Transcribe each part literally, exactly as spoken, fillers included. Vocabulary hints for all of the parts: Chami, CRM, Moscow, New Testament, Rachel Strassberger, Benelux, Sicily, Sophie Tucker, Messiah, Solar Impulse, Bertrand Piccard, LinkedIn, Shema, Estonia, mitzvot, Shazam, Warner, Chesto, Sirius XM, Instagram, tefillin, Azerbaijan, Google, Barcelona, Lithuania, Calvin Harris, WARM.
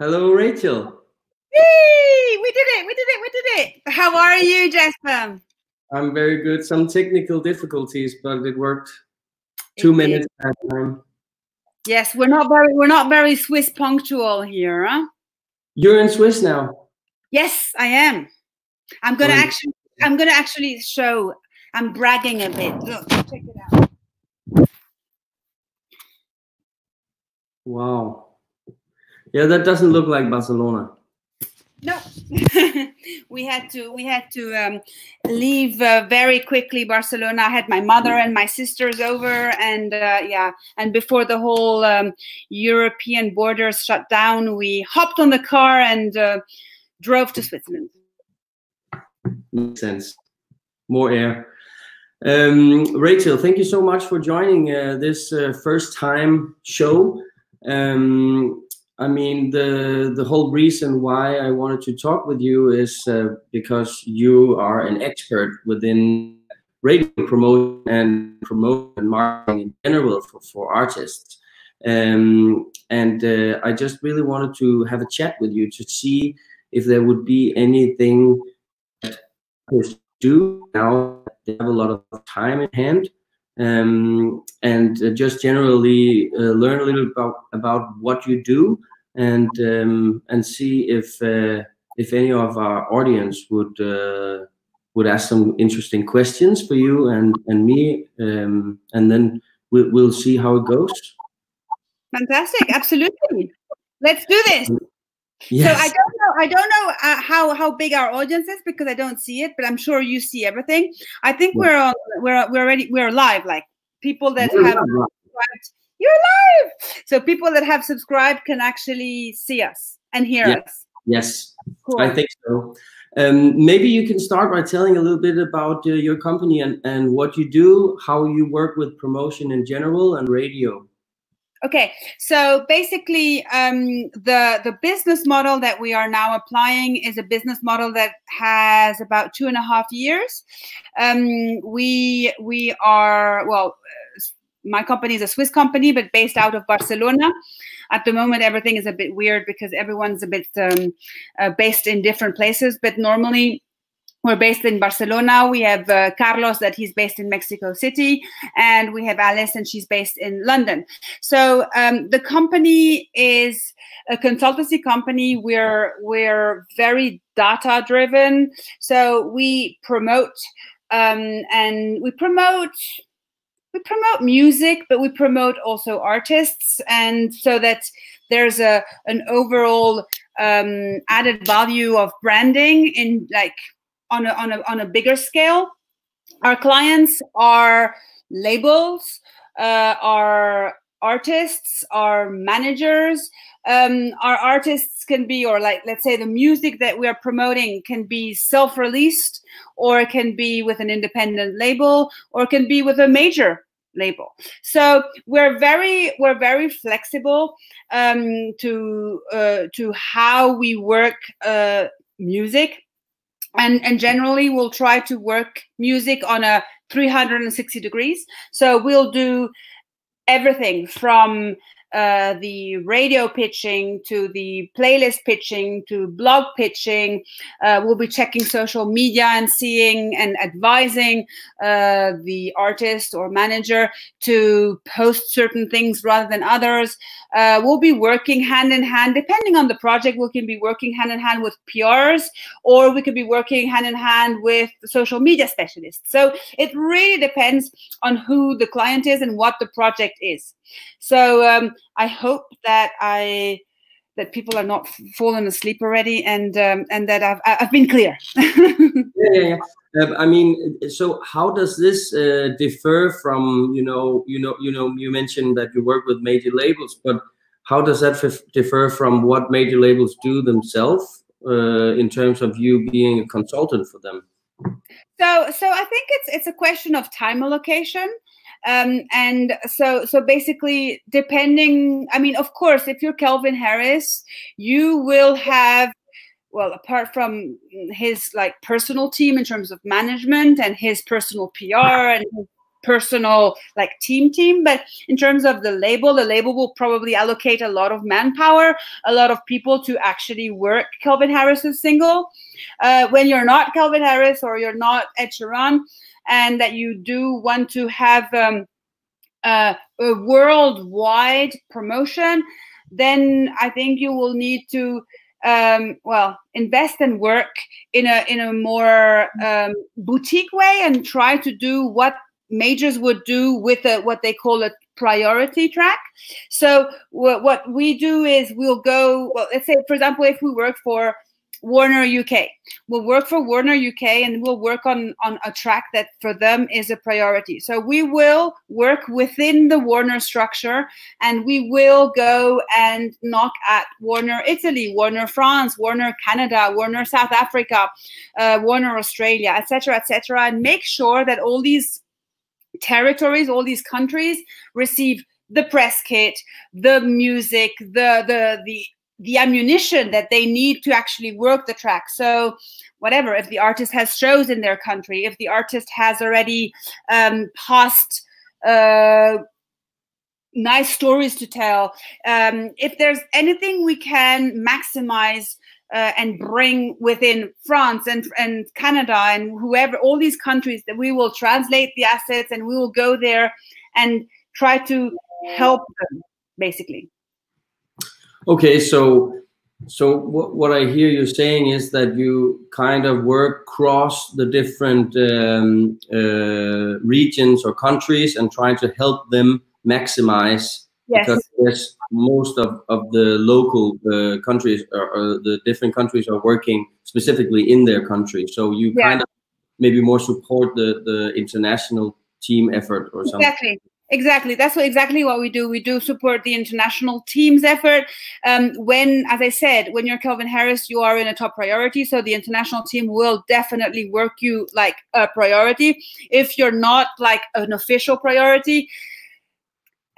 Hello, Rachel. Yay! We did it, we did it, we did it. How are you, Jesper? I'm very good. Some technical difficulties, but it worked. Two it minutes at a time. Yes, we're not very we're not very Swiss punctual here, huh? You're in Swiss now. Yes, I am. I'm gonna oh, actually I'm gonna actually show I'm bragging a bit. Look, check it out. Wow. Yeah, that doesn't look like Barcelona. No, we had to we had to um, leave uh, very quickly. Barcelona. I had my mother and my sisters over, and uh, yeah, and before the whole um, European borders shut down, we hopped on the car and uh, drove to Switzerland. Makes sense. More air. Um, Rachel, thank you so much for joining uh, this uh, first time show. Um, I mean, the the whole reason why I wanted to talk with you is uh, because you are an expert within radio promotion and promotion marketing in general for, for artists. Um, and uh, I just really wanted to have a chat with you to see if there would be anything that artists do now that they have a lot of time in hand. Um, and uh, just generally uh, learn a little about about what you do, and um, and see if uh, if any of our audience would uh, would ask some interesting questions for you and and me, um, and then we'll we'll see how it goes. Fantastic! Absolutely, let's do this. Yes. So I don't know, I don't know uh, how how big our audience is because I don't see it, but I'm sure you see everything. I think yeah. we're on, we're we're already we're live. Like people that we're have subscribed, you're live. So people that have subscribed can actually see us and hear yeah. us. Yes, cool. I think so. Um, maybe you can start by telling a little bit about uh, your company and and what you do, how you work with promotion in general and radio. Okay, so basically um, the, the business model that we are now applying is a business model that has about two and a half years. Um, we, we are, well, my company is a Swiss company, but based out of Barcelona. At the moment, everything is a bit weird because everyone's a bit um, uh, based in different places, but normally we're based in Barcelona. We have uh, Carlos, that he's based in Mexico City, and we have Alice, and she's based in London. So um, the company is a consultancy company. We're we're very data driven. So we promote um, and we promote. We promote music, but we promote also artists, and so that there's a an overall um, added value of branding in like. On a, on a, on a bigger scale. Our clients are labels, uh, are artists, are managers. Um, our artists can be, or like, let's say the music that we are promoting can be self-released, or it can be with an independent label, or it can be with a major label. So we're very we're very flexible um, to uh, to how we work uh, music. And, and generally, we'll try to work music on a three hundred sixty degrees. So we'll do everything from uh, the radio pitching to the playlist pitching to blog pitching. Uh, we'll be checking social media and seeing and advising uh, the artist or manager to post certain things rather than others. Uh, we'll be working hand in hand, depending on the project. We can be working hand in hand with P Rs, or we could be working hand in hand with social media specialists. So it really depends on who the client is and what the project is. So um, I hope that I that people are not falling asleep already, and um, and that I've I've been clear. yeah, yeah, yeah. Uh, I mean, so how does this uh, differ from you know you know you know you mentioned that you work with major labels, but how does that f differ from what major labels do themselves uh, in terms of you being a consultant for them? So so I think it's it's a question of time allocation. Um, and so, so basically, depending, I mean, of course, if you're Calvin Harris, you will have, well, apart from his like personal team in terms of management and his personal P R and personal like team team, but in terms of the label, the label will probably allocate a lot of manpower, a lot of people to actually work Calvin Harris's single. Uh, when you're not Calvin Harris or you're not Ed Sheeran, and that you do want to have um, uh, a worldwide promotion, then I think you will need to um well invest and work in a in a more um boutique way and try to do what majors would do with a, what they call a priority track. So wh what we do is we'll go, well, let's say for example if we work for Warner U K, we'll work for Warner U K and we'll work on on a track that for them is a priority. So we will work within the Warner structure and we will go and knock at Warner Italy, Warner France, Warner Canada, Warner South Africa, uh, Warner Australia, et cetera, et cetera, and make sure that all these territories, all these countries receive the press kit, the music, the the the the ammunition that they need to actually work the track. So whatever, if the artist has shows in their country, if the artist has already um, passed uh, nice stories to tell, um, if there's anything we can maximize uh, and bring within France and, and Canada and whoever, all these countries, that we will translate the assets and we will go there and try to help them, basically. Okay, so so what, what I hear you saying is that you kind of work across the different um, uh, regions or countries and try to help them maximize. Yes. Because yes, most of, of the local uh, countries or, or the different countries are working specifically in their country. So you yeah. kind of maybe more support the, the international team effort or something. Exactly. Exactly. That's what, exactly what we do. We do support the international team's effort. Um, when, as I said, when you're Calvin Harris, you are in a top priority. So the international team will definitely work you like a priority. If you're not like an official priority,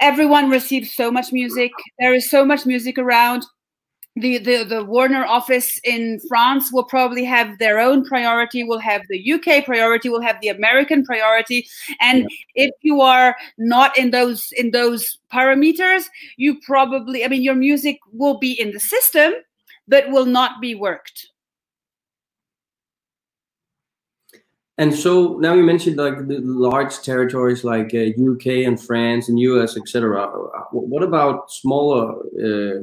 everyone receives so much music. There is so much music around. The, the the Warner office in France will probably have their own priority, will have the U K priority, will have the American priority, and yeah. if you are not in those in those parameters, you probably, I mean, your music will be in the system, but will not be worked. And so now you mentioned like the large territories like uh, U K and France and U S, et cetera. What about smaller Uh,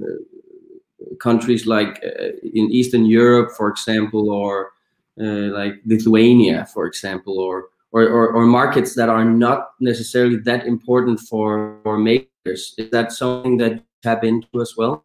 countries like uh, in Eastern Europe, for example, or uh, like Lithuania, for example, or, or or or markets that are not necessarily that important for, for makers? Is that something that you tap into as well?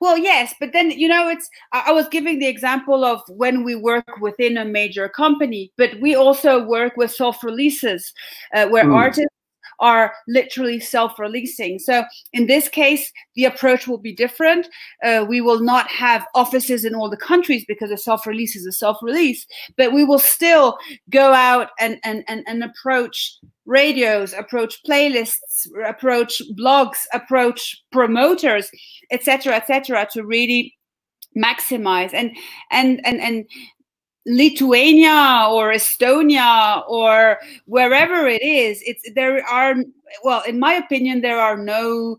Well, yes, but then, you know, it's, I was giving the example of when we work within a major company, but we also work with self-releases uh, where mm. artists are literally self-releasing. So in this case, the approach will be different. Uh, we will not have offices in all the countries because a self-release is a self-release, but we will still go out and, and, and, and approach radios, approach playlists, approach blogs, approach promoters, et cetera, et cetera, to really maximize. And, and, and, and Lithuania or Estonia or wherever it is, it's, there are, well, in my opinion, there are no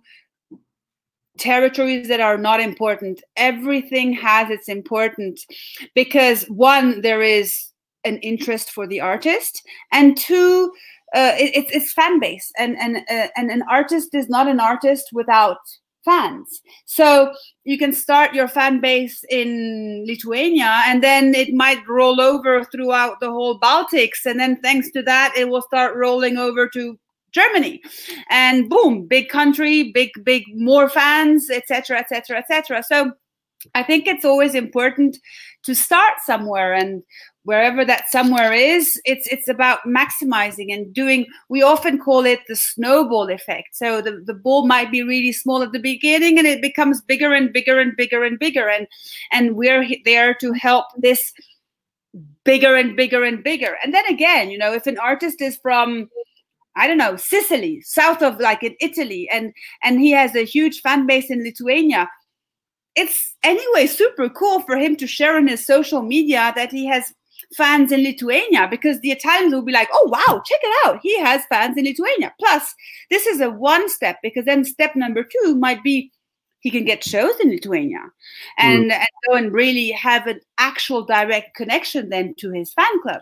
territories that are not important. Everything has its importance because one, there is an interest for the artist, and two, uh, it, it's, it's fan base, and, and, uh, and an artist is not an artist without fans. So you can start your fan base in Lithuania and then it might roll over throughout the whole Baltics, and then thanks to that it will start rolling over to Germany, and boom, big country, big big more fans, etc, etc, etc. So I think it's always important to start somewhere, and wherever that somewhere is, it's it's about maximizing and doing, we often call it the snowball effect. So the, the ball might be really small at the beginning and it becomes bigger and bigger and bigger and bigger. And, and we're there to help this bigger and bigger and bigger. And then again, you know, if an artist is from, I don't know, Sicily, south of like in Italy, and, and he has a huge fan base in Lithuania, it's anyway super cool for him to share on his social media that he has fans in Lithuania, because the Italians will be like, oh, wow, check it out. He has fans in Lithuania. Plus, this is a one step, because then step number two might be he can get shows in Lithuania and, mm. and go and really have an actual direct connection then to his fan club.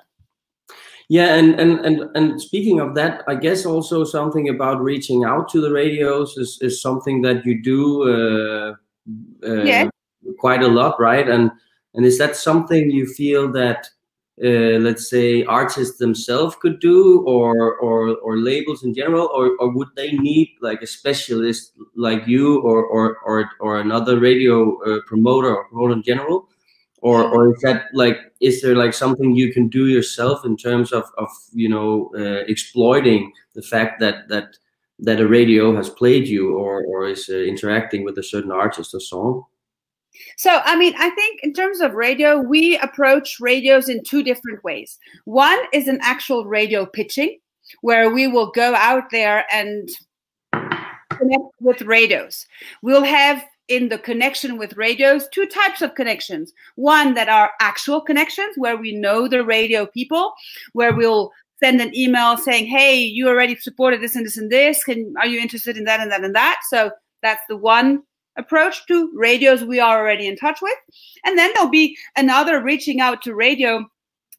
Yeah, and, and and and speaking of that, I guess also something about reaching out to the radios is, is something that you do uh, uh, yeah. quite a lot, right? And and is that something you feel that, uh, let's say, artists themselves could do, or or or labels in general, or or would they need like a specialist like you, or or or, or another radio uh, promoter or promoter in general? Or, or is that like, is there like something you can do yourself in terms of, of you know, uh, exploiting the fact that that that a radio has played you, or or is uh, interacting with a certain artist or song? So, I mean, I think in terms of radio, we approach radios in two different ways. One is an actual radio pitching, where we will go out there and connect with radios. We'll have, in the connection with radios, two types of connections. One that are actual connections, where we know the radio people, where we'll send an email saying, hey, you already supported this and this and this, and are you interested in that and that and that? So that's the one approach to radios we are already in touch with. And then there'll be another reaching out to radio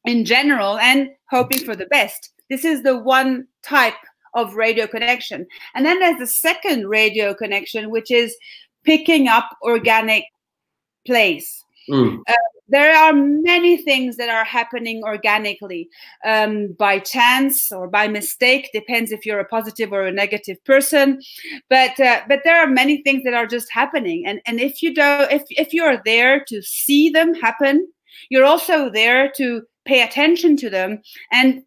in general and hoping for the best. This is the one type of radio connection. And then there's the second radio connection, which is picking up organic plays. Mm. Uh, there are many things that are happening organically, um, by chance or by mistake, depends if you're a positive or a negative person. But uh, but there are many things that are just happening, and and if you don't, if if you're there to see them happen, you're also there to pay attention to them and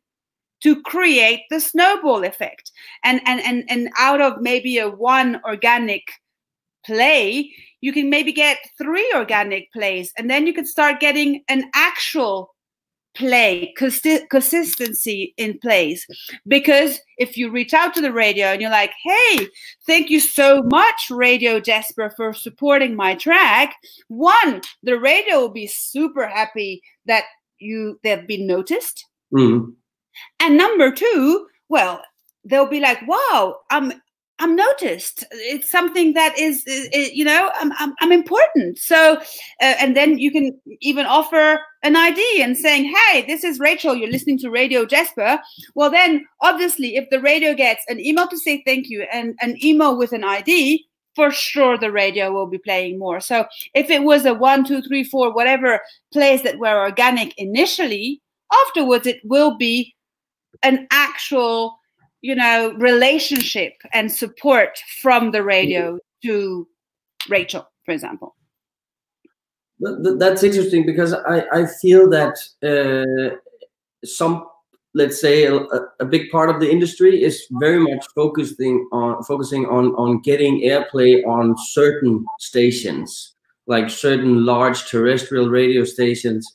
to create the snowball effect. And and and and out of maybe a one organic play, you can maybe get three organic plays, and then you can start getting an actual play consi consistency in plays. Because if you reach out to the radio and you're like, hey, thank you so much, Radio Jesper, for supporting my track, one, the radio will be super happy that you they've been noticed, mm-hmm. and number two, well, they'll be like, wow, I'm I'm noticed. It's something that is, is you know, I'm, I'm, I'm important. So, uh, and then you can even offer an I D and saying, hey, this is Rachel, you're listening to Radio Jesper. Well, then obviously if the radio gets an email to say thank you and an email with an I D, for sure the radio will be playing more. So if it was a one, two, three, four, whatever plays that were organic initially, afterwards it will be an actual, you know, relationship and support from the radio to Rachel, for example. That's interesting, because I, I feel that uh, some, let's say, a, a big part of the industry is very much focusing on focusing on, on getting airplay on certain stations, like certain large terrestrial radio stations,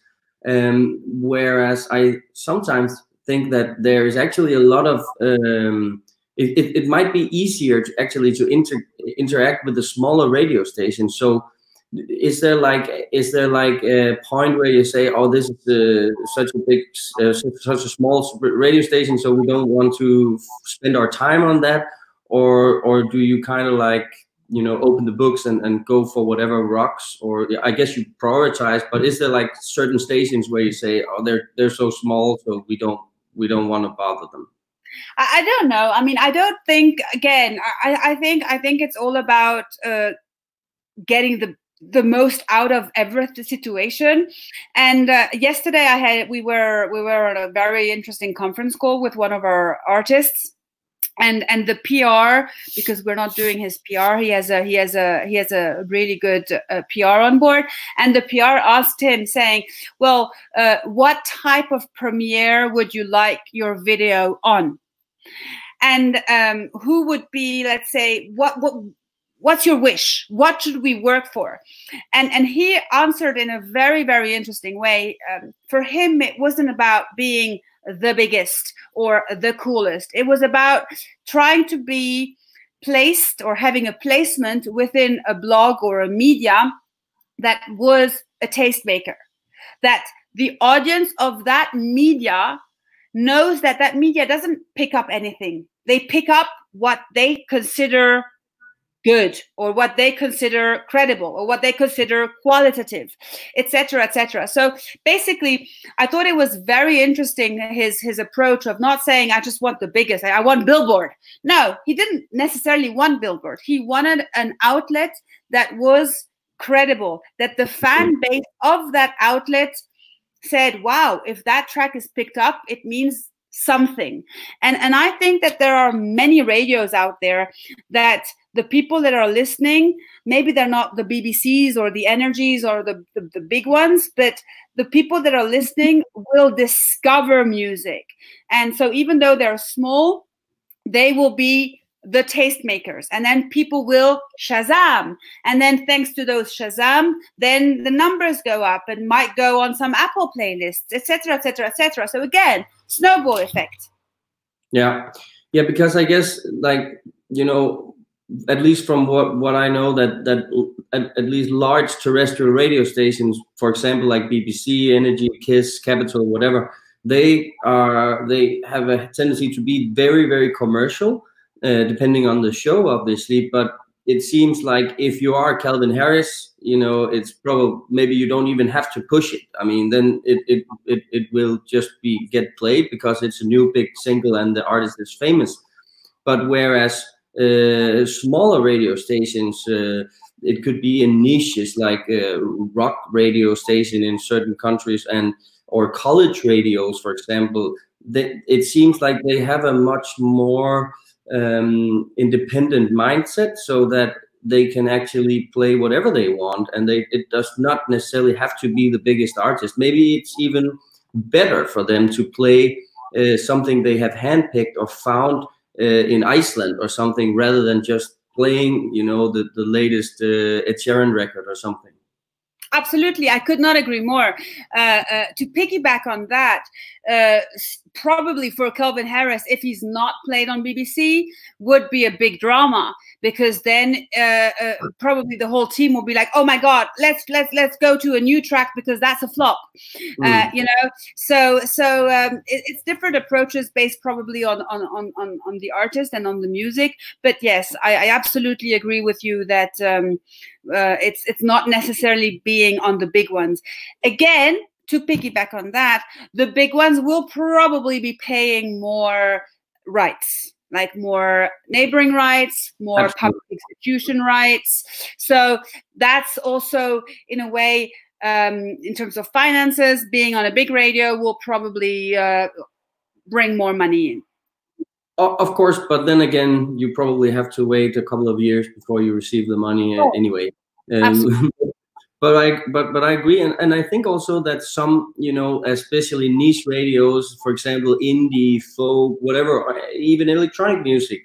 um, whereas I sometimes think that there is actually a lot of, um, it, it, it might be easier to actually to inter interact with the smaller radio station. So is there like, is there like a point where you say, oh, this is uh, such a big, uh, such a small radio station, so we don't want to spend our time on that? Or, or do you kind of like, you know, open the books and, and go for whatever rocks? Or I guess you prioritize, but is there like certain stations where you say, oh, they're, they're so small, so we don't, we don't want to bother them? I don't know. I mean, I don't think, again, I, I think I think it's all about uh, getting the the most out of every situation. And uh, yesterday I had we were we were on a very interesting conference call with one of our artists, and and the P R, because we're not doing his P R. He has a he has a he has a really good uh, P R on board, and the P R asked him saying, well, uh, what type of premiere would you like your video on? And um, who would be, let's say, what what what's your wish? What should we work for? And and he answered in a very, very interesting way. Um, for him, it wasn't about being the biggest or the coolest. It was about trying to be placed or having a placement within a blog or a media that was a tastemaker, that the audience of that media knows that that media doesn't pick up anything. They pick up what they consider good, or what they consider credible, or what they consider qualitative, et cetera, et cetera. So basically, I thought it was very interesting, his his approach of not saying, I just want the biggest, I want Billboard. No, he didn't necessarily want Billboard. He wanted an outlet that was credible, that the fan base of that outlet said, wow, if that track is picked up, it means something. And, and I think that there are many radios out there that the people that are listening, maybe they're not the B B Cs or the Energies or the, the, the big ones, but the people that are listening will discover music. And so even though they're small, they will be the tastemakers, and then people will Shazam, and then thanks to those Shazam, then the numbers go up and might go on some Apple playlists, etc, etc, etc. So again, snowball effect. Yeah, yeah, because I guess, like, you know, at least from what what I know, that that at, at least large terrestrial radio stations, for example, like B B C, Energy, KISS, Capital, whatever, they are they have a tendency to be very, very commercial. Uh, depending on the show, obviously, but it seems like if you are Calvin Harris, you know, it's probably, maybe you don't even have to push it. I mean, then it, it, it, it will just be get played because it's a new big single and the artist is famous. But whereas uh, smaller radio stations, uh, it could be in niches like uh, rock radio station in certain countries, and or college radios, for example, that it seems like they have a much more um independent mindset, so that they can actually play whatever they want, and they it does not necessarily have to be the biggest artist. Maybe it's even better for them to play uh, something they have handpicked or found uh, in Iceland or something, rather than just playing, you know, the, the latest uh, Ed Sheeran record or something. Absolutely, I could not agree more. Uh, uh, to piggyback on that, uh, probably for Calvin Harris, if he's not played on B B C, would be a big drama, because then uh, uh, probably the whole team will be like, "Oh my God, let's let's let's go to a new track because that's a flop," mm. uh, you know. So so um, it, it's different approaches based probably on on on on on the artist and on the music. But yes, I, I absolutely agree with you that um, uh, it's it's not necessarily being on the big ones. Again, to piggyback on that, the big ones will probably be paying more rights, like more neighboring rights, more Absolutely. public execution rights. So that's also, in a way, um, in terms of finances, being on a big radio will probably uh, bring more money in. Of course, but then again, you probably have to wait a couple of years before you receive the money oh. anyway. Um, Absolutely. But I, but, but I agree, and, and I think also that some, you know, especially niche radios, for example, indie, folk, whatever, even electronic music,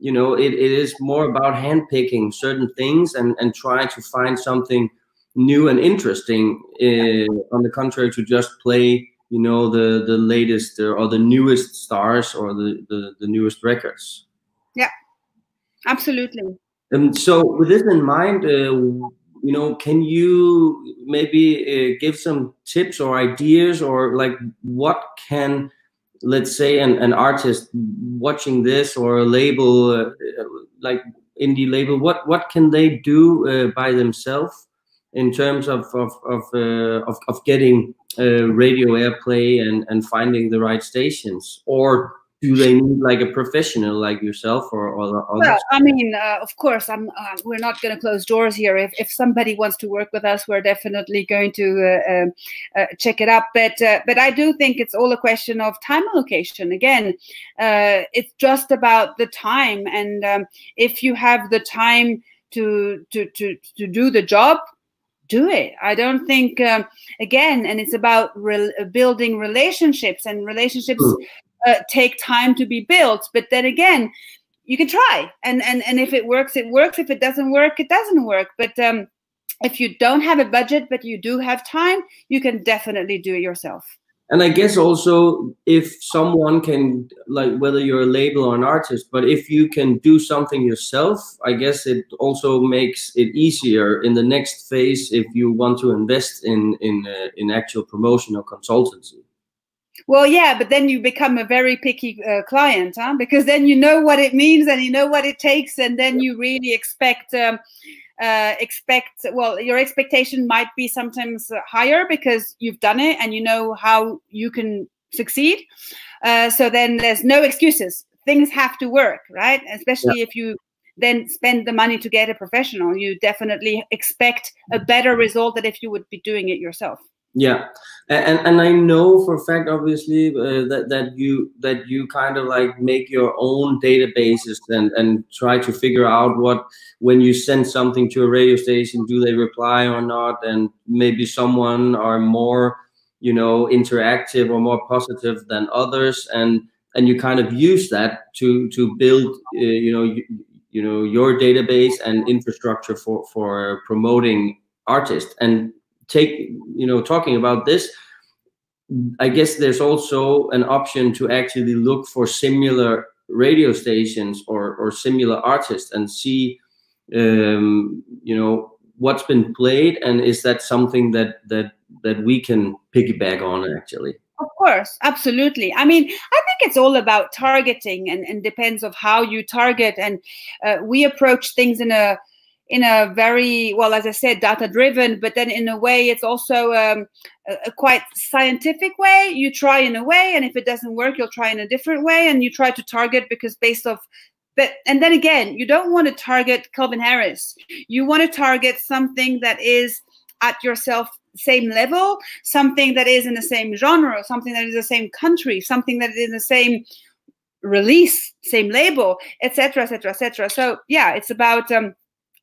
you know, it, it is more about handpicking certain things and, and trying to find something new and interesting, uh, on the contrary to just play, you know, the, the latest or the newest stars or the, the, the newest records. Yeah, absolutely. And so with this in mind, uh, you know, can you maybe uh, give some tips or ideas, or like what can, let's say, an, an artist watching this, or a label, uh, like indie label, what what can they do uh, by themselves in terms of of of uh, of, of getting uh, radio airplay and and finding the right stations? Or do they need like a professional like yourself, or, or, or well, I mean, uh, of course, I'm, uh, we're not going to close doors here. If, if somebody wants to work with us, we're definitely going to uh, um, uh, check it up. But uh, but I do think it's all a question of time allocation. Again, uh, it's just about the time, and um, if you have the time to to to to do the job, do it. I don't think um, again, and it's about re building relationships, and relationships. Mm. Uh, take time to be built, but then again, you can try, and and and if it works, it works. If it doesn't work, it doesn't work. But um, if you don't have a budget, but you do have time, you can definitely do it yourself. And I guess also if someone can, like whether you're a label or an artist, but if you can do something yourself, I guess it also makes it easier in the next phase if you want to invest in in, uh, in actual promotion or consultancy. Well, yeah, but then you become a very picky uh, client, huh? Because then you know what it means and you know what it takes, and then you really expect, um, uh, expect. Well, your expectation might be sometimes higher because you've done it and you know how you can succeed. Uh, so then there's no excuses. Things have to work, right? Especially yeah. if you then spend the money to get a professional, you definitely expect a better result than if you would be doing it yourself. Yeah, and and I know for a fact, obviously, uh, that that you that you kind of like make your own databases and and try to figure out what, when you send something to a radio station, do they reply or not, and maybe someone are more, you know, interactive or more positive than others, and and you kind of use that to to build, uh, you know, you, you know your database and infrastructure for for promoting artists. And take, you know, talking about this, I guess there's also an option to actually look for similar radio stations or, or similar artists and see, um, you know, what's been played, and is that something that that that we can piggyback on actually. Of course, absolutely. I mean, I think it's all about targeting, and, and depends of how you target, and uh, we approach things in a in a very, well, as I said, data-driven, but then in a way it's also um, a, a quite scientific way. You try in a way, and if it doesn't work, you'll try in a different way, and you try to target because based off, but, and then again, you don't want to target Calvin Harris. You want to target something that is at yourself same level, something that is in the same genre, something that is the same country, something that is in the same release, same label, et cetera, et cetera, et cetera. So yeah, it's about um,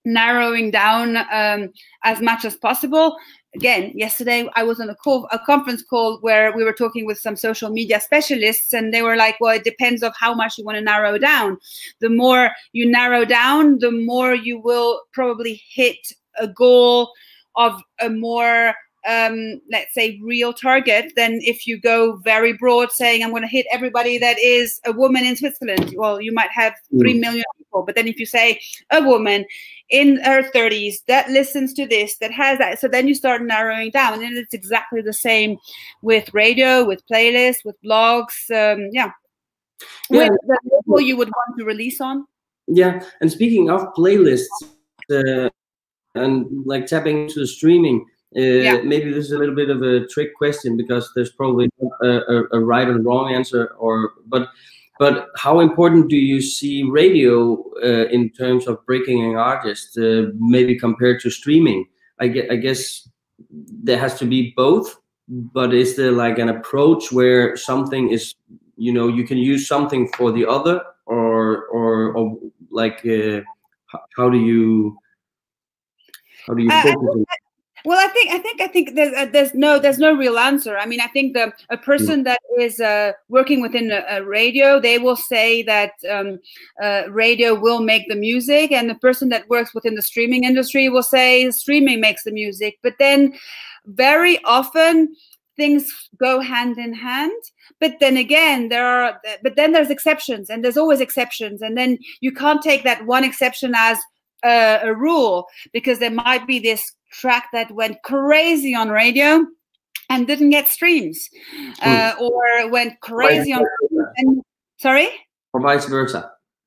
narrowing down um, as much as possible. Again, yesterday I was on a call, a conference call where we were talking with some social media specialists, and they were like, well, it depends on how much you want to narrow down. The more you narrow down, the more you will probably hit a goal of a more, um, let's say, real target than if you go very broad saying, I'm going to hit everybody that is a woman in Switzerland. Well, you might have three million people, but then if you say a woman in her thirties that listens to this, that has that, so then you start narrowing down, and it's exactly the same with radio, with playlists, with blogs, um, yeah. yeah. With the people you would want to release on. Yeah, and speaking of playlists uh, and like tapping into the streaming, Uh, yeah. Maybe this is a little bit of a trick question because there's probably a, a, a right and wrong answer, or but but how important do you see radio uh, in terms of breaking an artist, uh, maybe compared to streaming? I guess, I guess there has to be both, but is there like an approach where something is, you know, you can use something for the other, or or, or like uh, how do you how do you focus on that? Well, I think I think I think there's uh, there's no there's no real answer. I mean, I think the a person that is uh, working within a, a radio, they will say that um, uh, radio will make the music, and the person that works within the streaming industry will say streaming makes the music. But then, very often, things go hand in hand. But then again, there are but then there's exceptions, and there's always exceptions, and then you can't take that one exception as uh, a rule, because there might be this track that went crazy on radio and didn't get streams, uh, mm. or went crazy on and, sorry or vice versa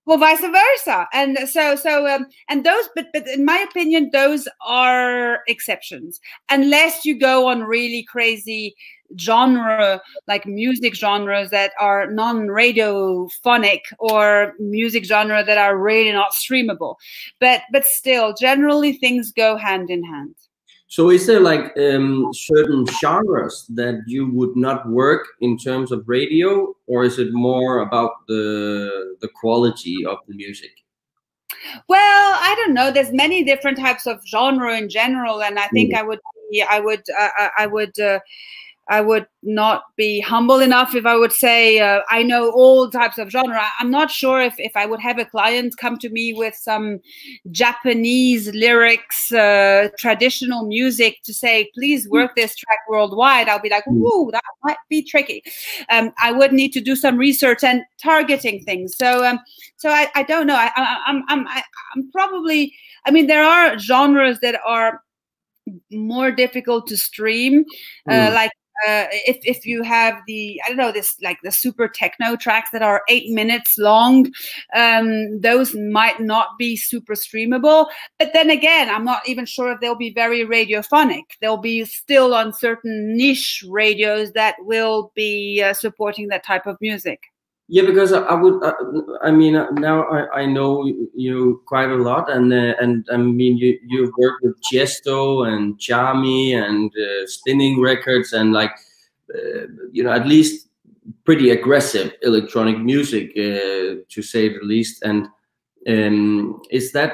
or vice versa and so so um, and those but but in my opinion those are exceptions, unless you go on really crazy genre, like music genres that are non-radiophonic or music genre that are really not streamable, but but still generally things go hand in hand. So is there like um certain genres that you would not work in terms of radio, or is it more about the the quality of the music? Well, I don't know, there's many different types of genre in general, and I think mm. I would I would uh, I would uh, I would not be humble enough if I would say uh, I know all types of genre. I'm not sure if, if I would have a client come to me with some Japanese lyrics, uh, traditional music to say, please work this track worldwide. I'll be like, woo, that might be tricky. Um, I would need to do some research and targeting things. So, um, so I, I don't know. I, I, I'm, I'm, I, I'm probably, I mean, there are genres that are more difficult to stream, uh, mm. like, Uh, if, if you have the, I don't know, this like the super techno tracks that are eight minutes long, um, those might not be super streamable. But then again, I'm not even sure if they'll be very radiophonic. They'll be still on certain niche radios that will be uh, supporting that type of music. Yeah, because I, I would, I, I mean, now I, I know you quite a lot, and uh, and I mean, you you've worked with Chesto and Chami and uh, Spinning Records and like, uh, you know, at least pretty aggressive electronic music, uh, to say the least. And um, is that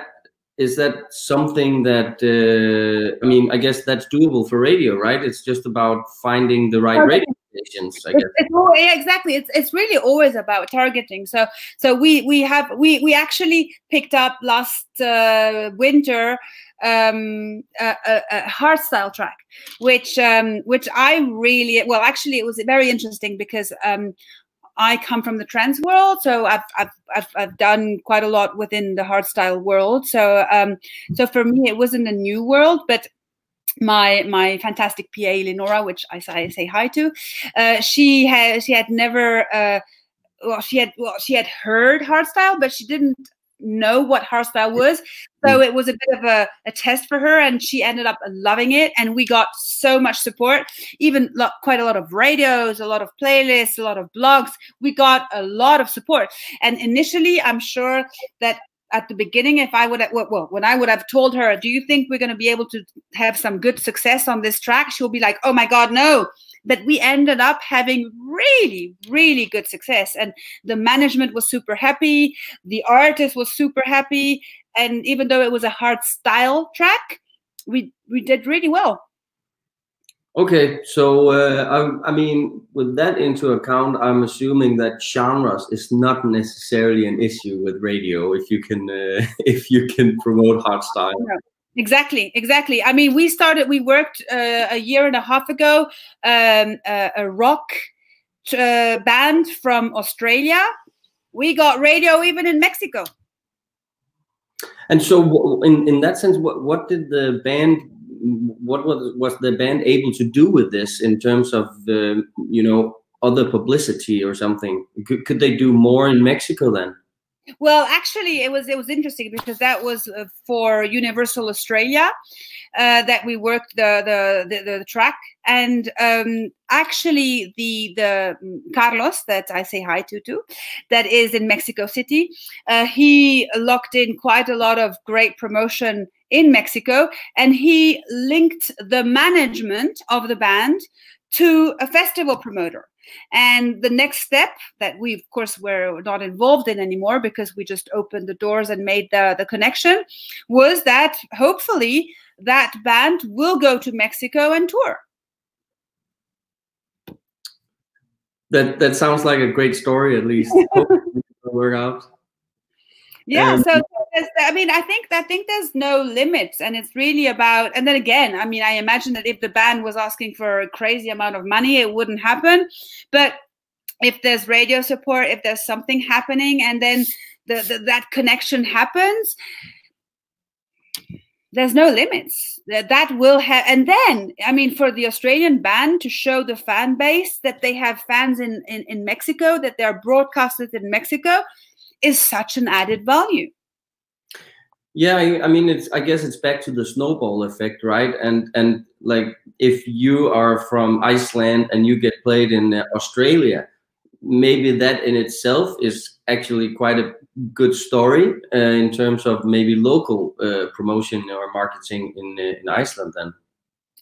is that something that uh, I mean, I guess that's doable for radio, right? It's just about finding the right radio. It's, it's all, yeah, exactly. It's it's really always about targeting. So so we we have we we actually picked up last uh, winter um, a, a, a hardstyle track, which um, which I really well actually it was very interesting because um, I come from the trance world, so I've I've I've, I've done quite a lot within the hardstyle world. So um, so for me it wasn't a new world, but my my fantastic P A Lenora, which I say, I say hi to, uh, she had she had never uh, well she had well she had heard hardstyle, but she didn't know what hardstyle was. So it was a bit of a, a test for her, and she ended up loving it. And we got so much support, even lo quite a lot of radios, a lot of playlists, a lot of blogs. We got a lot of support, and initially, I'm sure that at the beginning, if I would have, well, when I would have told her, do you think we're going to be able to have some good success on this track? She'll be like, oh my God, no. But we ended up having really, really good success. And the management was super happy. The artist was super happy. And even though it was a hard style track, we, we did really well. Okay, so uh, I, I mean, with that into account, I'm assuming that genres is not necessarily an issue with radio if you can uh, if you can promote hardstyle. Yeah. Exactly, exactly. I mean, we started, we worked uh, a year and a half ago um, uh, a rock uh, band from Australia. We got radio even in Mexico. And so, in in that sense, what what did the band? What was was the band able to do with this in terms of the you know other publicity or something? Could, could they do more in Mexico then? Well, actually, it was it was interesting because that was uh, for Universal Australia uh, that we worked the the the, the track, and um, actually the the Carlos that I say hi to too, that is in Mexico City. Uh, he locked in quite a lot of great promotion in Mexico, and he linked the management of the band to a festival promoter. And the next step that we, of course, were not involved in anymore because we just opened the doors and made the, the connection, was that hopefully that band will go to Mexico and tour. That, that sounds like a great story, at least. Hopefully it'll work out. Yeah, um, so I mean, I think I think there's no limits, and it's really about. And then again, I mean, I imagine that if the band was asking for a crazy amount of money, it wouldn't happen. But if there's radio support, if there's something happening, and then the, the, that connection happens, there's no limits. That that will have. And then, I mean, for the Australian band to show the fan base that they have fans in in, in Mexico, that they are broadcasted in Mexico, is such an added value. Yeah, I, I mean, it's. I guess it's back to the snowball effect, right? And and like if you are from Iceland and you get played in Australia, maybe that in itself is actually quite a good story uh, in terms of maybe local uh, promotion or marketing in in Iceland. Then.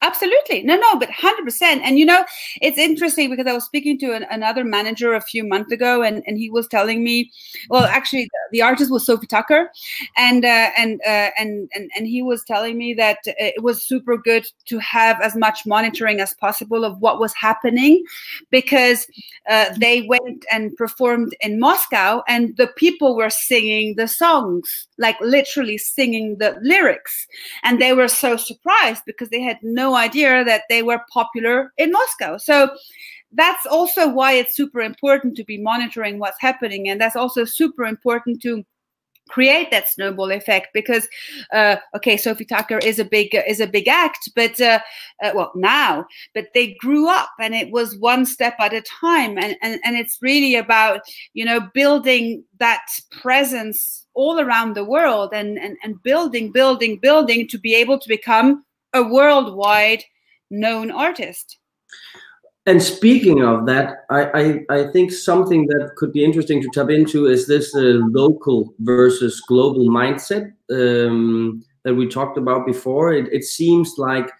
Absolutely. No, no, but one hundred percent. And, you know, it's interesting because I was speaking to an, another manager a few months ago, and, and he was telling me, well, actually, the, the artist was Sophie Tucker. And, uh, and, uh, and, and, and he was telling me that it was super good to have as much monitoring as possible of what was happening, because uh, they went and performed in Moscow and the people were singing the songs, like literally singing the lyrics. And they were so surprised because they had no idea that they were popular in Moscow. So that's also why it's super important to be monitoring what's happening, and that's also super important to create that snowball effect, because uh okay, Sophie Tucker is a big uh, is a big act, but uh, uh well now, but they grew up, and it was one step at a time, and and, and it's really about, you know, building that presence all around the world, and and, and building building building to be able to become a worldwide known artist. And speaking of that, I, I, I think something that could be interesting to tap into is this uh, local versus global mindset um, that we talked about before. It, it seems like,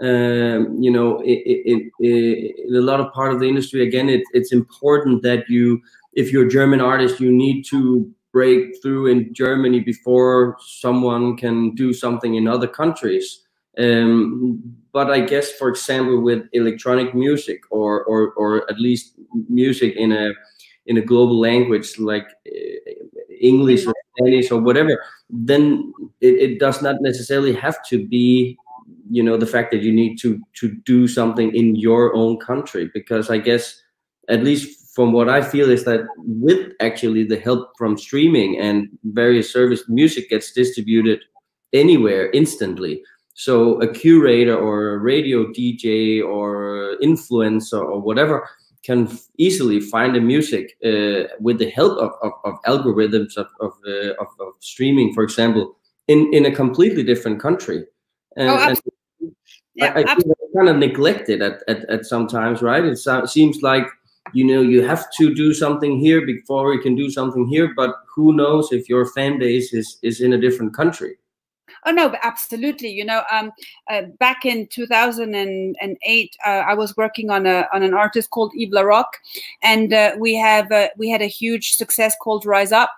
um, you know, it, it, it, in a lot of part of the industry, again, it, it's important that you, if you're a German artist, you need to break through in Germany before someone can do something in other countries. Um, but I guess, for example, with electronic music, or, or, or at least music in a, in a global language like English or Spanish or whatever, then it, it does not necessarily have to be, you know, the fact that you need to, to do something in your own country, because I guess, at least from what I feel, is that with actually the help from streaming and various service, music gets distributed anywhere instantly. So a curator or a radio D J or influencer or whatever can easily find the music uh, with the help of, of, of algorithms of of, uh, of of streaming, for example, in, in a completely different country. And, oh, absolutely. And yeah, I, I absolutely. Think that's kind of neglected at, at, at some times, right? It so, seems like, you know, you have to do something here before you can do something here, but who knows if your fan base is, is in a different country. Oh, no, but absolutely. You know, um, uh, back in two thousand eight, uh, I was working on a on an artist called Yves LaRock, and uh, we have uh, we had a huge success called Rise Up.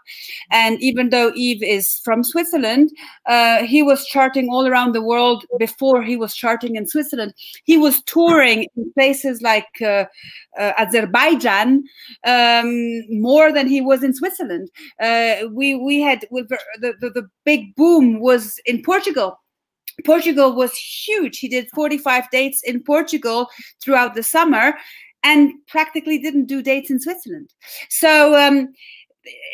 And even though Yves is from Switzerland, uh, he was charting all around the world before he was charting in Switzerland. He was touring in places like uh, uh, Azerbaijan um, more than he was in Switzerland. Uh, we we had the, the the big boom was in Portugal. Portugal was huge. He did forty-five dates in Portugal throughout the summer and practically didn't do dates in Switzerland. So um,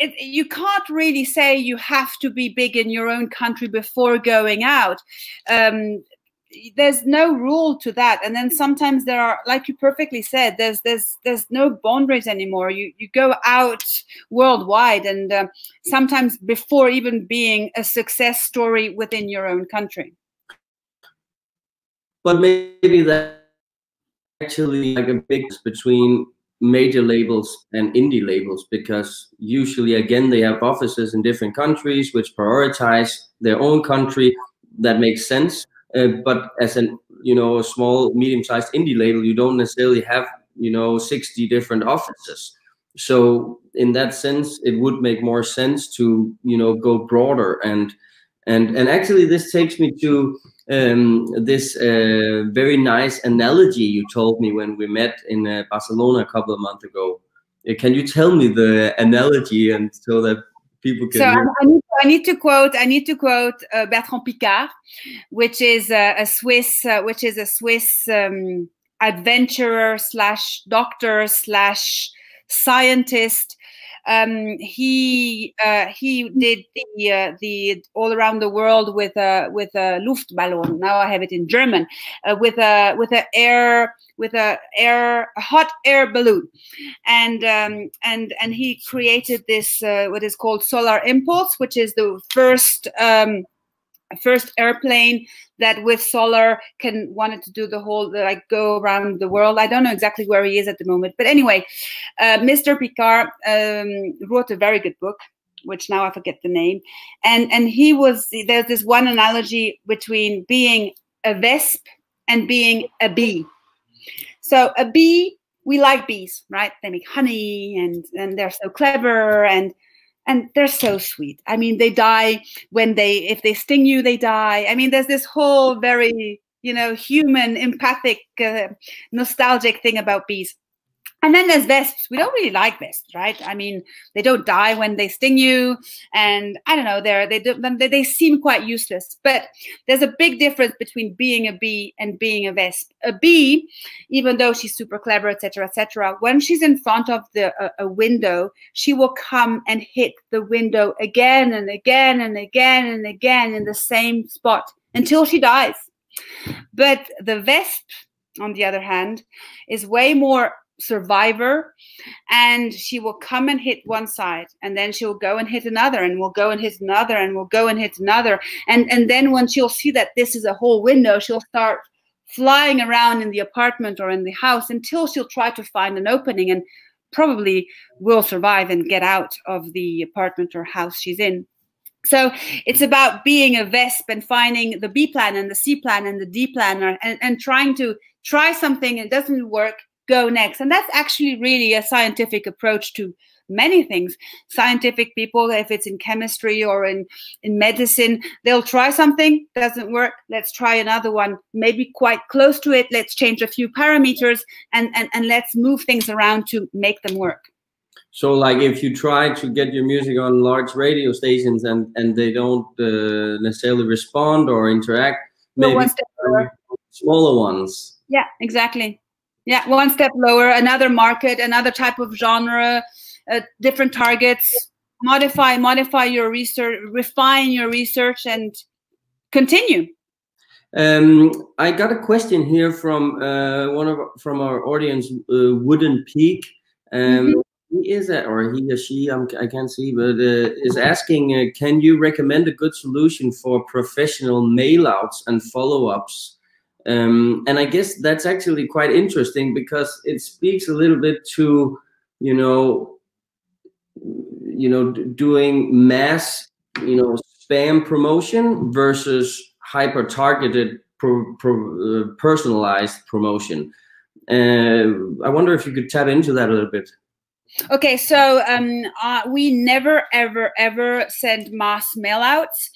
it, you can't really say you have to be big in your own country before going out. Um, there's no rule to that. And then sometimes there are, like you perfectly said, there's there's there's no boundaries anymore. You you go out worldwide, and uh, sometimes before even being a success story within your own country. But maybe that actually like a big difference between major labels and indie labels, because usually again they have offices in different countries which prioritize their own country. That makes sense. Uh, but as an, you know, a small, medium-sized indie label, you don't necessarily have, you know, sixty different offices. So in that sense, it would make more sense to, you know, go broader. And and and actually, this takes me to um, this uh, very nice analogy you told me when we met in uh, Barcelona a couple of months ago. Uh, can you tell me the analogy, and so that people can so hear? I need, I need to quote. I need to quote uh, Bertrand Piccard, which is uh, a Swiss, uh, which is a Swiss um, adventurer slash doctor slash scientist. Um, he uh, he did the uh, the all around the world with a with a Luftballon. Now I have it in German uh, with a with a air. with a air a hot air balloon, and um, and and he created this uh, what is called Solar Impulse, which is the first um, first airplane that with solar can wanted to do the whole like go around the world. I don't know exactly where he is at the moment, but anyway, uh, Mister Piccard um, wrote a very good book, which now I forget the name, and and he was there's this one analogy between being a Vesp and being a bee. So a bee, we like bees, right? They make honey and, and they're so clever and and they're so sweet. I mean, they die when they, if they sting you, they die. I mean, there's this whole very, you know, human, empathic, uh, nostalgic thing about bees. And then there's vesps. We don't really like vesps, right? I mean, they don't die when they sting you, and I don't know. They're, they don't, they they seem quite useless. But there's a big difference between being a bee and being a vesp. A bee, even though she's super clever, et cetera, et cetera, when she's in front of the uh, a window, she will come and hit the window again and again and again and again in the same spot until she dies. But the vesp, on the other hand, is way more survivor, and she will come and hit one side, and then she'll go and hit another, and we'll go and hit another, and we'll go and hit another, and and then when she'll see that this is a whole window, she'll start flying around in the apartment or in the house until she'll try to find an opening, and probably will survive and get out of the apartment or house she's in. So it's about being a vesp and finding the B plan and the C plan and the D plan, or, and and trying to try something, it doesn't work, go next. And that's actually really a scientific approach to many things. Scientific people, if it's in chemistry or in, in medicine, they'll try something, doesn't work, let's try another one, maybe quite close to it, let's change a few parameters and, and, and let's move things around to make them work. So like if you try to get your music on large radio stations and, and they don't uh, necessarily respond or interact, maybe one step lower. Smaller ones. Yeah, exactly. Yeah, one step lower, another market, another type of genre, uh, different targets. Modify, modify your research, refine your research, and continue. Um, I got a question here from uh, one of from our audience, uh, Wooden Peak. Um, mm-hmm. He is at, or he or she, I'm, I can't see, but uh, is asking, uh, can you recommend a good solution for professional mailouts and follow-ups? Um, and I guess that's actually quite interesting because it speaks a little bit to, you know, you know, doing mass, you know, spam promotion versus hyper-targeted, pro pro uh, personalized promotion. Uh, I wonder if you could tap into that a little bit. Okay, so um, uh, we never, ever, ever send mass mailouts.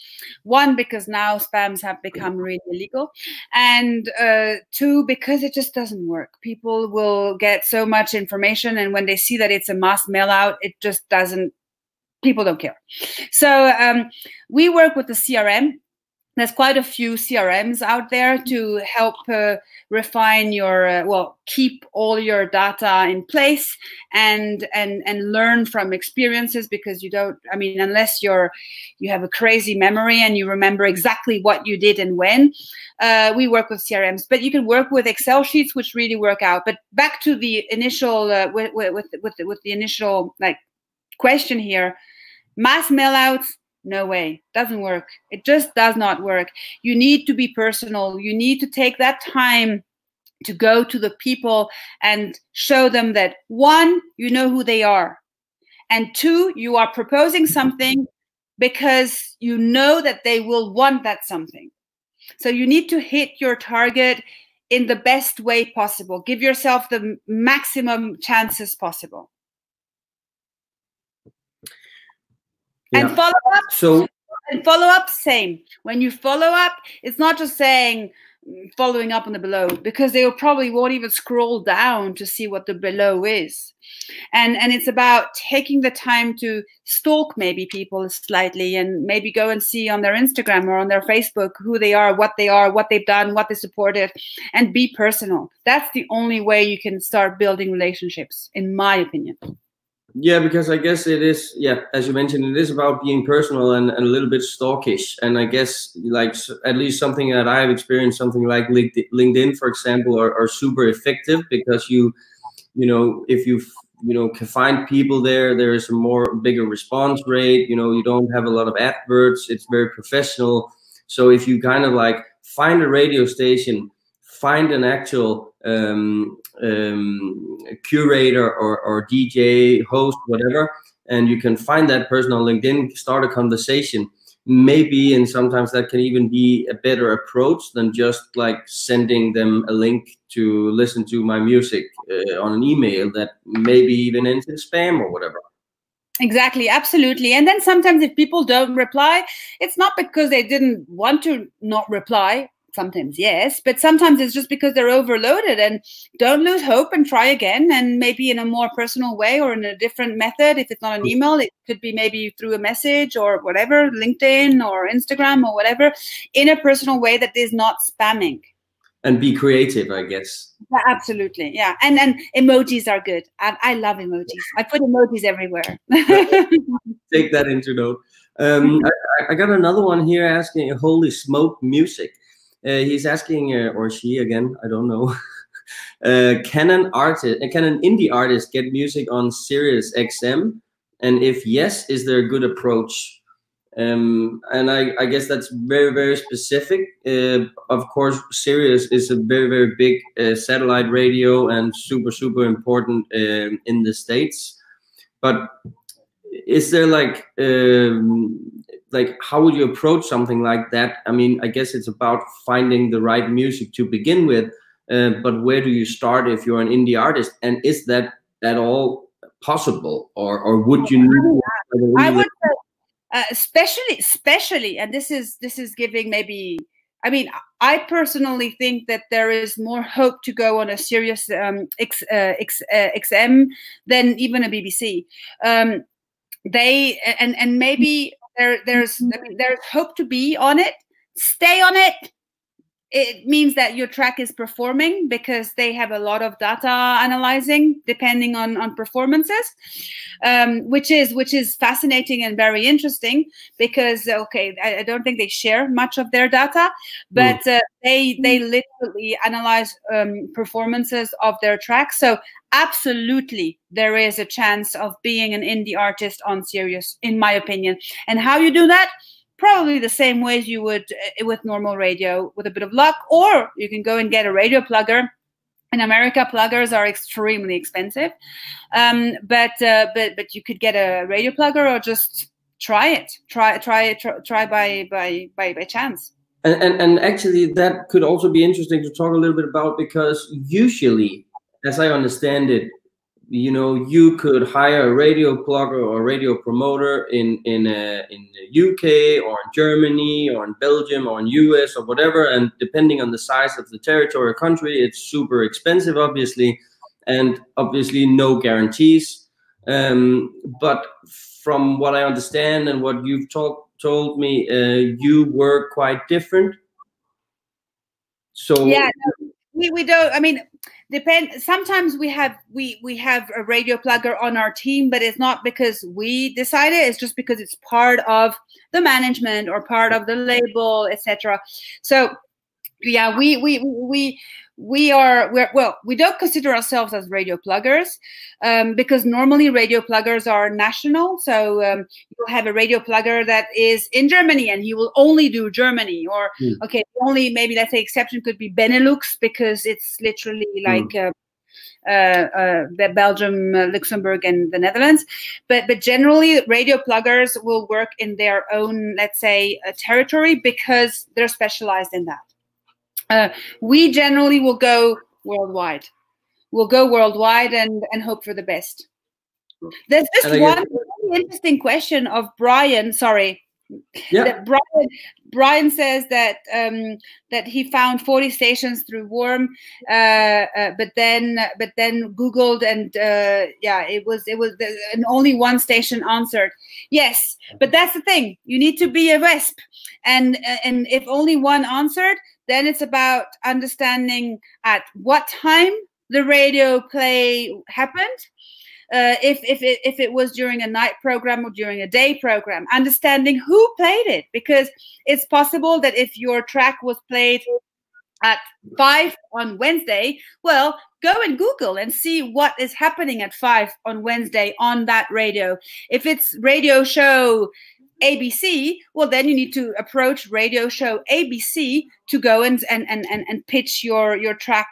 One, because now spams have become really illegal, and uh, two, because it just doesn't work. People will get so much information, and when they see that it's a mass mailout, it just doesn't. People don't care. So um, we work with the C R M. There's quite a few C R Ms out there to help uh, refine your, uh, well, keep all your data in place and and and learn from experiences, because you don't, I mean, unless you're you have a crazy memory and you remember exactly what you did and when. Uh, we work with C R Ms, but you can work with Excel sheets, which really work out. But back to the initial uh, with with with with the initial like question here, mass mailouts. No way. Doesn't work. It just does not work. You need to be personal. You need to take that time to go to the people and show them that, one, you know who they are, and two, you are proposing something because you know that they will want that something. So you need to hit your target in the best way possible. Give yourself the maximum chances possible. Yeah. And follow up. So and follow up, same. When you follow up, it's not just saying following up on the below, because they will probably won't even scroll down to see what the below is. And and it's about taking the time to stalk maybe people slightly, and maybe go and see on their Instagram or on their Facebook who they are, what they are, what they've done, what they supported, and be personal. That's the only way you can start building relationships, in my opinion. Yeah, because I guess it is, yeah, as you mentioned, it is about being personal and, and a little bit stalkish. And I guess, like, at least something that I've experienced, something like LinkedIn, for example, are, are super effective, because you, you know, if you, you know, can find people there, there is a more bigger response rate. You know, you don't have a lot of adverts. It's very professional. So if you kind of like find a radio station, find an actual um, um, curator or, or D J, host, whatever, and you can find that person on LinkedIn, start a conversation. maybe, and sometimes that can even be a better approach than just like sending them a link to listen to my music uh, on an email that maybe even ends in spam or whatever. Exactly, absolutely. And then sometimes if people don't reply, it's not because they didn't want to not reply. Sometimes yes, but sometimes it's just because they're overloaded. And don't lose hope and try again, and maybe in a more personal way or in a different method. If it's not an email, it could be maybe through a message or whatever, LinkedIn or Instagram or whatever, in a personal way that is not spamming. And be creative, I guess. Yeah, absolutely, yeah. And and emojis are good. And I love emojis. I put emojis everywhere. Take that into note. Um, I, I got another one here asking, holy smoke music. Uh, he's asking, uh, or she again, I don't know. uh, can an artist, can an indie artist get music on Sirius X M? And if yes, is there a good approach? Um, and I, I guess that's very, very specific. Uh, of course, Sirius is a very, very big uh, satellite radio and super, super important uh, in the States. But is there like, um, like how would you approach something like that? I mean, I guess it's about finding the right music to begin with, uh, but where do you start if you're an indie artist? And is that at all possible, or, or would you need? I would, uh, especially, especially, and this is this is giving maybe. I mean, I personally think that there is more hope to go on a Sirius um, X, uh, X, uh, X M than even a B B C. Um, they and and maybe. There, there's, I mean, there's hope to be on it. Stay on it. It means that your track is performing, because they have a lot of data analyzing depending on on performances, um, which is which is fascinating and very interesting, because okay, I, I don't think they share much of their data, but uh, they they literally analyze um, performances of their tracks. So absolutely, there is a chance of being an indie artist on Sirius, in my opinion. And how you do that? Probably the same way you would uh, with normal radio, with a bit of luck, or you can go and get a radio plugger. In America, pluggers are extremely expensive, um, but uh, but but you could get a radio plugger, or just try it, try try try, try by, by by by chance. And, and and actually, that could also be interesting to talk a little bit about, because usually, as I understand it, you know, you could hire a radio plugger or a radio promoter in in uh, in the U K or in Germany or in Belgium or in U S or whatever, and depending on the size of the territory or country, it's super expensive, obviously, and obviously no guarantees. Um, but from what I understand and what you've talk, told me, uh, you were quite different. So yeah, no, we we don't. I mean. Depend. Sometimes we have we we have a radio plugger on our team, but it's not because we decided. It's just because it's part of the management or part of the label, et cetera. So, yeah, we we we we are we're, well. We don't consider ourselves as radio pluggers, um, because normally radio pluggers are national. So um, you'll have a radio plugger that is in Germany, and he will only do Germany. Or mm. okay, only maybe let's say exception could be Benelux, because it's literally like mm. uh, uh, uh, Belgium, uh, Luxembourg, and the Netherlands. But but generally, radio pluggers will work in their own, let's say, uh, territory, because they're specialized in that. Uh, we generally will go worldwide. We'll go worldwide and, and hope for the best. There's just one really interesting question of Brian. Sorry, yeah. That Brian, Brian says that um, that he found forty stations through WARM, uh, uh, but then but then Googled and uh, yeah, it was it was and only one station answered. Yes, but that's the thing. You need to be a W E S P, and and if only one answered. Then it's about understanding at what time the radio play happened. Uh, if, if, it, if it was during a night program or during a day program, understanding who played it. Because it's possible that if your track was played at five on Wednesday, well, go and Google and see what is happening at five on Wednesday on that radio. If it's radio show A B C, well, then you need to approach radio show A B C to go and and and and pitch your your track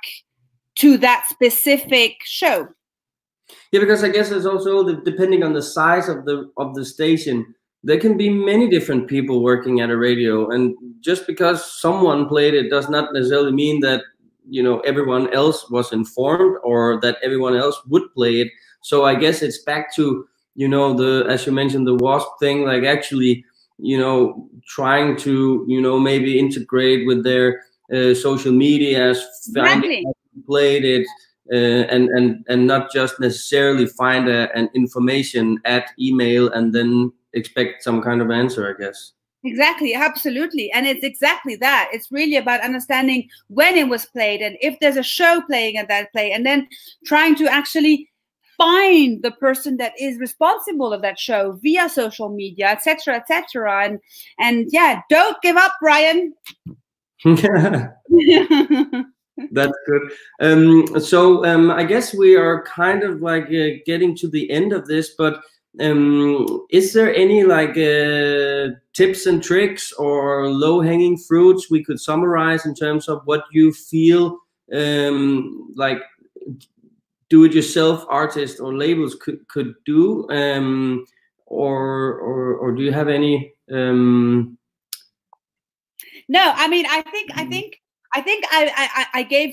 to that specific show. Yeah, because I guess it's also the, depending on the size of the of the station, there can be many different people working at a radio, and just because someone played it does not necessarily mean that, you know, everyone else was informed or that everyone else would play it. So I guess it's back to, you know, the, as you mentioned, the WASP thing, like actually, you know, trying to, you know, maybe integrate with their uh, social media, finding how you played it, uh, and and and not just necessarily find a, an information at email and then expect some kind of answer, I guess. Exactly, absolutely. And it's exactly that. It's really about understanding when it was played and if there's a show playing at that play, and then trying to actually find the person that is responsible of that show via social media, et cetera, et cetera. And and yeah, don't give up, Brian. That's good. Um, so um, I guess we are kind of like uh, getting to the end of this, but um, is there any like uh, tips and tricks or low-hanging fruits we could summarize in terms of what you feel um, like do-it-yourself artists or labels could could do, um, or or or do you have any? Um... No, I mean, I think I think I think I I, I gave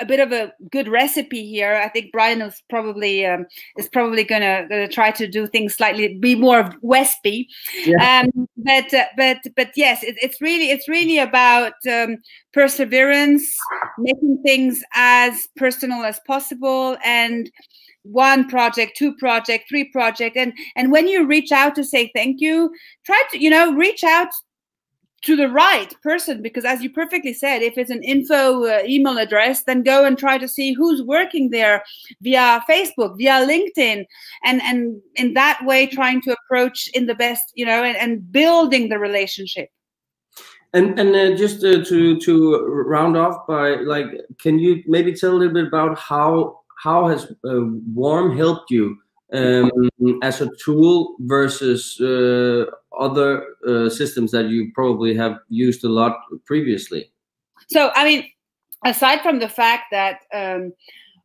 a bit of a good recipe here. I think Brian is probably um, is probably gonna, gonna try to do things slightly, be more Wespy. Yeah. Um, but uh, but but yes, it, it's really it's really about um, perseverance, making things as personal as possible, and one project, two project, three project, and and when you reach out to say thank you, try to, you know, reach out to the right person, because as you perfectly said, if it's an info uh, email address, then go and try to see who's working there via Facebook, via LinkedIn, and and in that way trying to approach in the best, you know, and, and building the relationship. And and uh, just uh, to to round off by, like, can you maybe tell a little bit about how how has uh, WARM helped you um, as a tool versus uh, other uh, systems that you probably have used a lot previously? So, I mean, aside from the fact that um,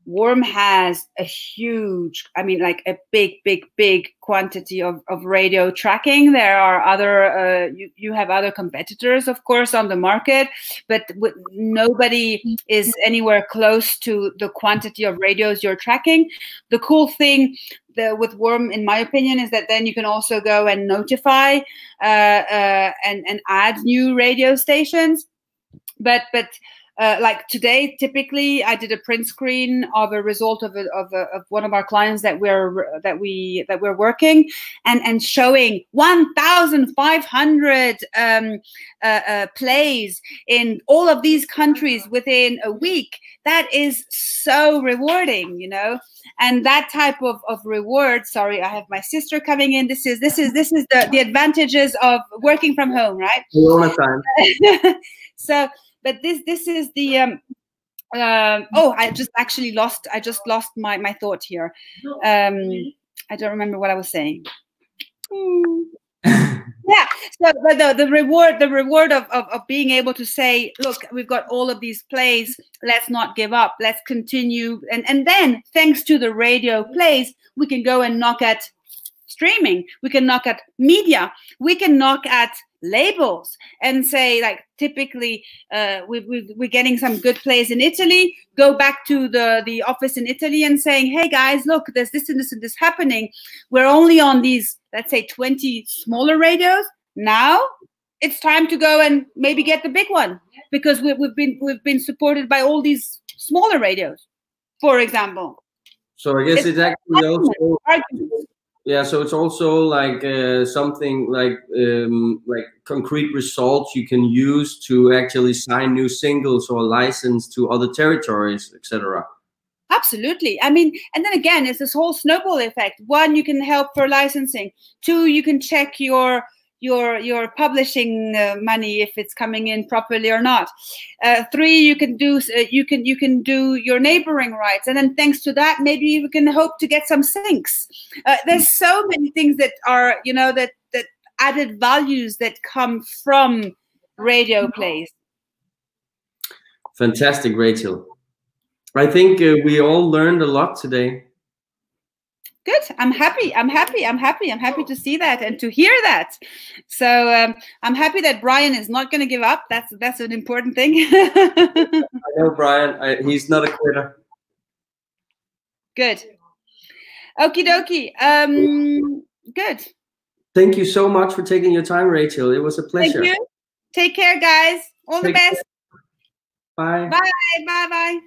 WARM has a huge, I mean, like a big, big, big quantity of, of radio tracking. There are other, uh, you, you have other competitors, of course, on the market, but nobody is anywhere close to the quantity of radios you're tracking. The cool thing the, with WARM, in my opinion, is that then you can also go and notify uh, uh, and, and add new radio stations. But, but, Uh, like today, typically, I did a print screen of a result of a, of, a, of one of our clients that we're that we that we're working, and and showing one thousand five hundred um, uh, uh, plays in all of these countries within a week. That is so rewarding, you know. And that type of, of reward. Sorry, I have my sister coming in. This is this is this is the the advantages of working from home, right? All the time. So. But this this is the um, uh, oh I just actually lost I just lost my my thought here. Um, I don't remember what I was saying. Mm. Yeah, so but the, the reward the reward of, of of being able to say, look, we've got all of these plays. Let's not give up. Let's continue, and and then thanks to the radio plays, we can go and knock at streaming. We can knock at media. We can knock at labels and say, like, typically uh, we, we, we're getting some good plays in Italy. Go back to the, the office in Italy and saying, hey guys, look, there's this and this and this happening. We're only on these, let's say, twenty smaller radios. Now it's time to go and maybe get the big one, because we, we've been we've been supported by all these smaller radios, for example. So I guess it's, it's actually also argument. Yeah, so it's also like uh, something like um, like concrete results you can use to actually sign new singles or license to other territories, et cetera. Absolutely. I mean, and then again, it's this whole snowball effect. One, you can help for licensing. Two, you can check your your your publishing uh, money if it's coming in properly or not. Uh, three, you can do uh, you can you can do your neighboring rights, and then thanks to that, maybe you can hope to get some syncs. Uh, there's so many things that are, you know, that that added values that come from radio plays. Fantastic, Rachel. I think uh, we all learned a lot today. Good. I'm happy. I'm happy. I'm happy. I'm happy to see that and to hear that. So um, I'm happy that Brian is not going to give up. That's that's an important thing. I know Brian. I, he's not a quitter. Good. Okie dokie. Um, good. Thank you so much for taking your time, Rachel. It was a pleasure. Thank you. Take care, guys. All Take the best. Care. Bye. Bye. Bye. Bye.